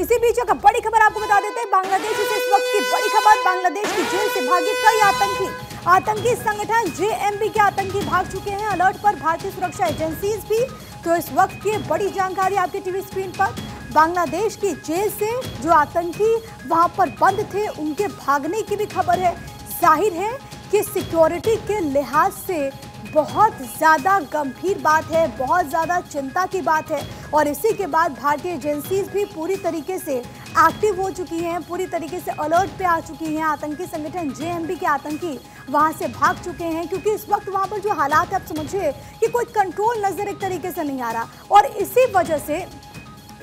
इसी बीच एक बड़ी खबर आपको बता देते हैं बांग्लादेश से। इस वक्त की बड़ी खबर, बांग्लादेश की जेल से भागे कई आतंकी संगठन जेएमबी के आतंकी भाग चुके हैं। अलर्ट पर भारतीय सुरक्षा एजेंसीज भी। तो इस वक्त की बड़ी जानकारी आपके टीवी स्क्रीन पर, बांग्लादेश की जेल से जो आतंकी वहां पर बंद थे उनके भागने की भी खबर है। जाहिर है कि सिक्योरिटी के लिहाज से बहुत ज़्यादा गंभीर बात है, बहुत ज़्यादा चिंता की बात है। और इसी के बाद भारतीय एजेंसीज भी पूरी तरीके से एक्टिव हो चुकी हैं, पूरी तरीके से अलर्ट पे आ चुकी हैं। आतंकी संगठन जेएमबी के आतंकी वहां से भाग चुके हैं, क्योंकि इस वक्त वहां पर जो हालात है आप समझिए कि कोई कंट्रोल नज़र एक तरीके से नहीं आ रहा। और इसी वजह से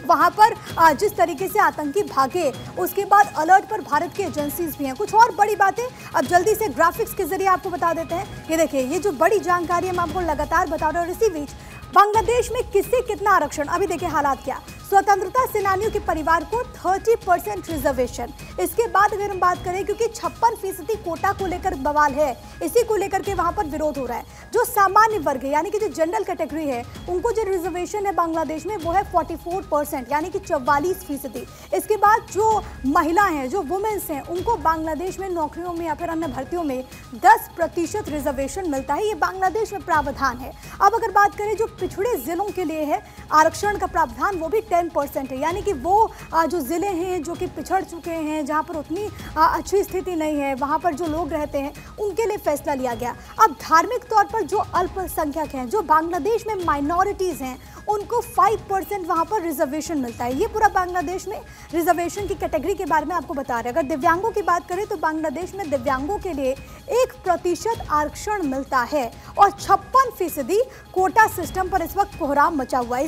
वहाँ पर जिस तरीके से आतंकी भागे, उसके बाद अलर्ट पर भारत की एजेंसीज भी हैं। कुछ और बड़ी बातें अब जल्दी से ग्राफिक्स के जरिए आपको बता देते हैं। ये देखिए, ये जो बड़ी जानकारी हम आपको लगातार बता रहे हैं। और इसी बीच बांग्लादेश में किससे कितना आरक्षण, अभी देखिए हालात क्या। स्वतंत्रता सेनानियों के परिवार को 30% रिजर्वेशन। इसके बाद अगर हम बात करें, क्योंकि 56% कोटा को लेकर बवाल है, इसी को लेकर के वहाँ पर विरोध हो रहा है। जो सामान्य वर्ग है यानी कि जो जनरल कैटेगरी है, उनको जो रिजर्वेशन है बांग्लादेश में वो है 44% यानी कि 44%। इसके बाद जो महिला हैं, जो वुमेन्स हैं, उनको बांग्लादेश में नौकरियों में या फिर अन्य भर्तियों में 10% रिजर्वेशन मिलता है। ये बांग्लादेश में प्रावधान है। अब अगर बात करें जो पिछड़े जिलों के लिए है आरक्षण का प्रावधान, वो भी 10% है, यानी कि वो जो ज़िले हैं जो कि पिछड़ चुके हैं, जहाँ पर उतनी अच्छी स्थिति नहीं है, वहाँ पर जो लोग रहते हैं, उनके लिए फैसला लिया गया। अब धार्मिक तौर पर जो अल्पसंख्यक हैं, जो बांग्लादेश में माइनॉरिटीज़ हैं, उनको 5% वहाँ पर रिजर्वेशन मिलता है। ये पूरा बांग्लादेश में रिजर्वेशन की कैटेगरी के बारे में आपको बता रहे हैं। अगर दिव्यांगों की बात करें तो बांग्लादेश में दिव्यांगों के लिए 1% आरक्षण मिलता है। और 56% कोटा सिस्टम पर इस वक्त कोहराम मचा हुआ है।